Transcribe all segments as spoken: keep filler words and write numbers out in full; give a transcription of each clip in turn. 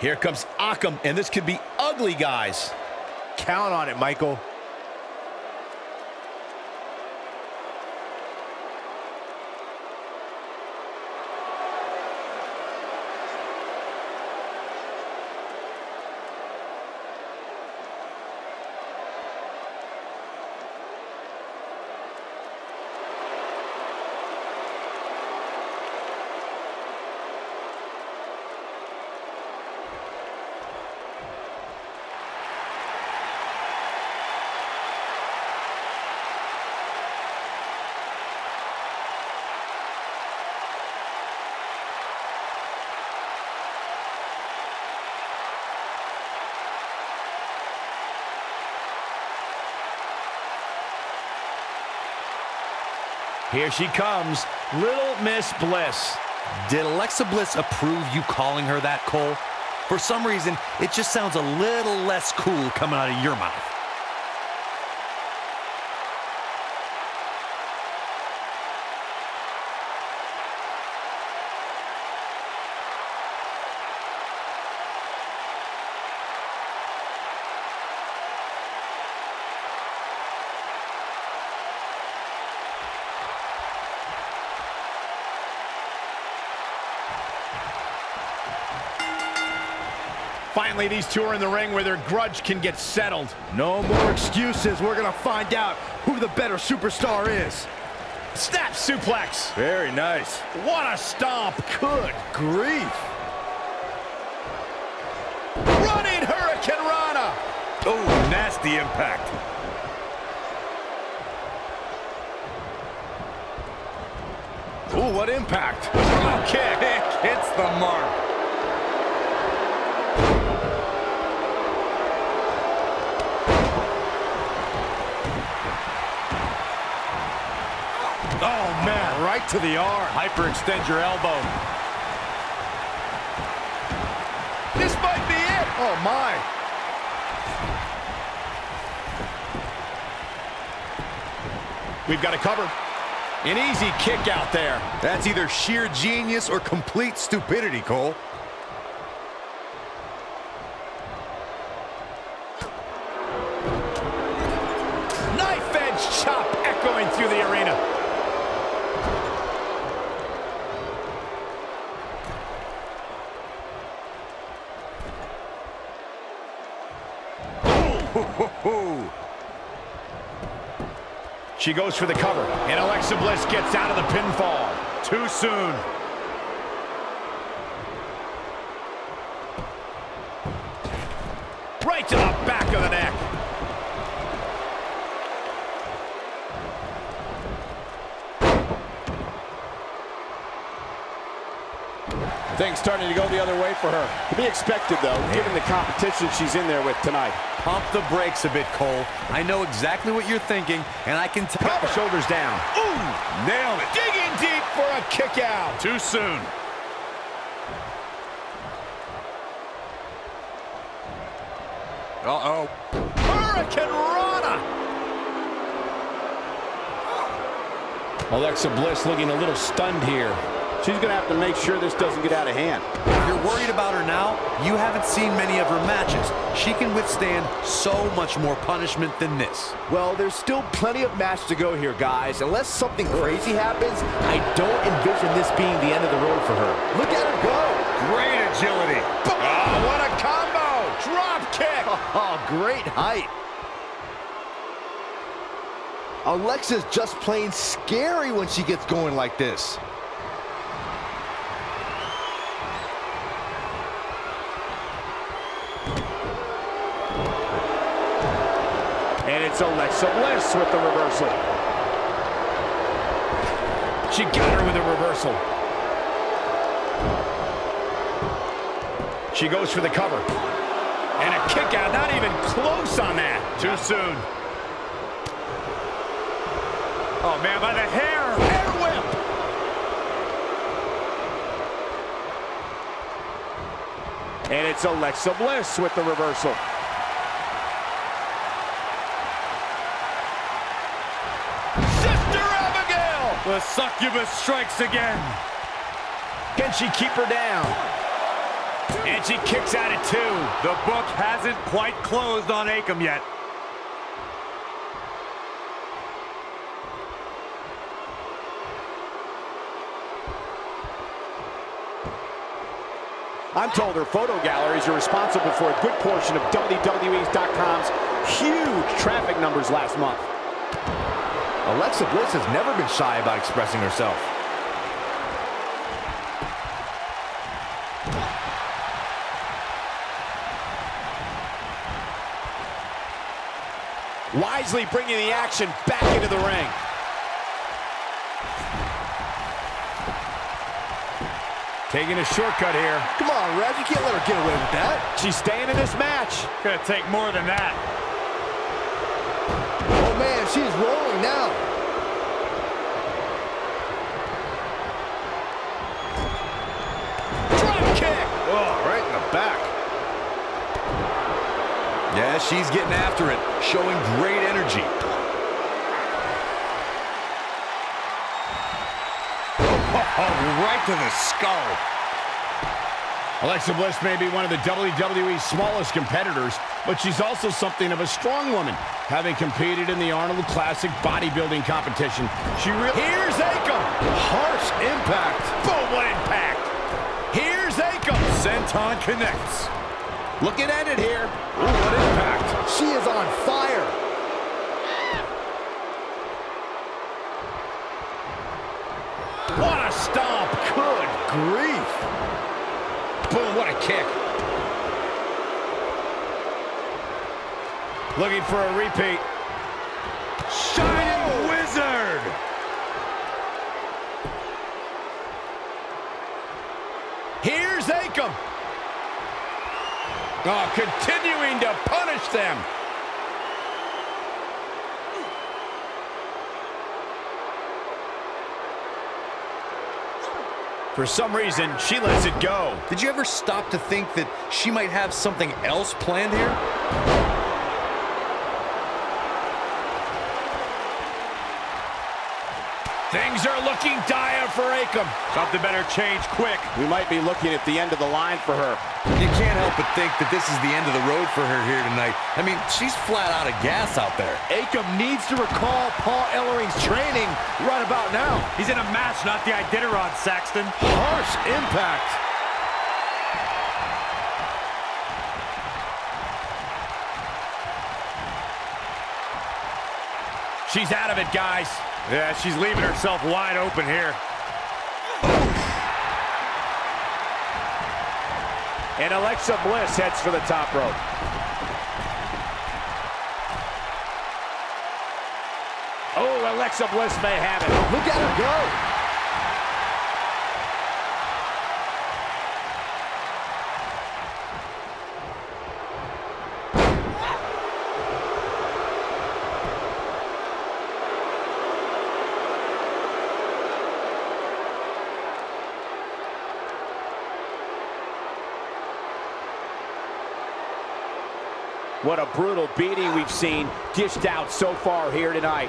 Here comes Akam, and this could be ugly, guys. Count on it, Michael. Here she comes, Little Miss Bliss. Did Alexa Bliss approve you calling her that, Cole? For some reason, it just sounds a little less cool coming out of your mouth. Finally, these two are in the ring where their grudge can get settled. No more excuses. We're gonna find out who the better superstar is. Snap suplex. Very nice. What a stomp. Good grief. Running Hurricanrana. Oh, nasty impact. Oh, what impact. Kick hits the mark. Oh, man, right to the arm. Hyperextend your elbow. This might be it. Oh, my. We've got to cover. An easy kick out there. That's either sheer genius or complete stupidity, Cole. Knife-edge chop echoing through the arena. She goes for the cover, and Alexa Bliss gets out of the pinfall. Too soon. Right to the back of the neck. Things starting to go the other way for her. To be expected, though, given the competition she's in there with tonight. Pump the brakes a bit, Cole. I know exactly what you're thinking, and I can tell. Shoulders down. Ooh, nailed it. Digging deep for a kick out. Too soon. Uh-oh. Hurricanrana. Alexa Bliss looking a little stunned here. She's going to have to make sure this doesn't get out of hand. If you're worried about her now, you haven't seen many of her matches. She can withstand so much more punishment than this. Well, there's still plenty of match to go here, guys. Unless something crazy happens, I don't envision this being the end of the road for her. Look at her go. Great agility. Boom. Oh, what a combo. Drop kick. Oh, great height. Alexa's just plain scary when she gets going like this. It's Alexa Bliss with the reversal. She got her with a reversal. She goes for the cover. And a kick out, not even close on that. Too soon. Oh, man, by the hair. Hair whip. And it's Alexa Bliss with the reversal. The succubus strikes again. Can she keep her down? And she kicks out at two. The book hasn't quite closed on Akam yet. I'm told her photo galleries are responsible for a good portion of W W E dot com's huge traffic numbers last month. Alexa Bliss has never been shy about expressing herself. Wisely bringing the action back into the ring. Taking a shortcut here. Come on, Rev, you can't let her get away with that. She's staying in this match. Gonna take more than that. Oh man, she's rolling now. Drop kick! Oh, right in the back. Yeah, she's getting after it, showing great energy. Oh, right to the skull. Alexa Bliss may be one of the W W E's smallest competitors, but she's also something of a strong woman, having competed in the Arnold Classic bodybuilding competition. She really... Here's Akam. Harsh impact. Boom, what impact. Here's Akam. Senton connects. Looking at it here. Ooh, what impact. She is on fire. What a stomp. Good grief. Boom, what a kick. Looking for a repeat. Shining Wizard. Here's Akam. Oh, continuing to punish them. For some reason, she lets it go. Did you ever stop to think that she might have something else planned here? Things are looking dire for Akam. Something better change quick. We might be looking at the end of the line for her. You can't help but think that this is the end of the road for her here tonight. I mean, she's flat out of gas out there. Akam needs to recall Paul Ellering's training right about now. He's in a match, not the Iditarod, Saxton. Harsh impact. She's out of it, guys. Yeah, she's leaving herself wide open here. And Alexa Bliss heads for the top rope. Oh, Alexa Bliss may have it. Look at her go. What a brutal beating we've seen dished out so far here tonight.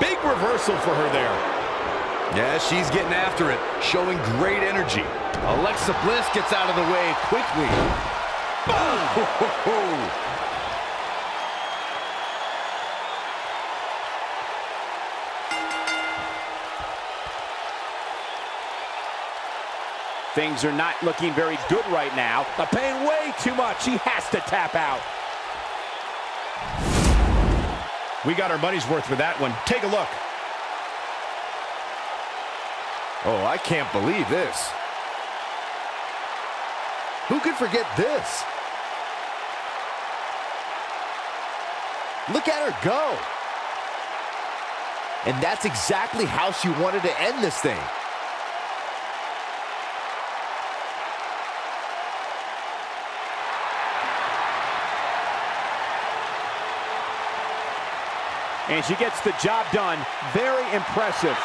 Big reversal for her there. Yeah, she's getting after it, showing great energy. Alexa Bliss gets out of the way quickly. Boom! Things are not looking very good right now. They're paying way too much. She has to tap out. We got our money's worth with that one. Take a look. Oh, I can't believe this. Who could forget this? Look at her go. And that's exactly how she wanted to end this thing. And she gets the job done. Very impressive.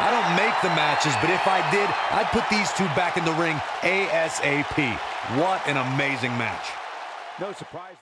I don't make the matches, but if I did, I'd put these two back in the ring ASAP. What an amazing match. No surprise.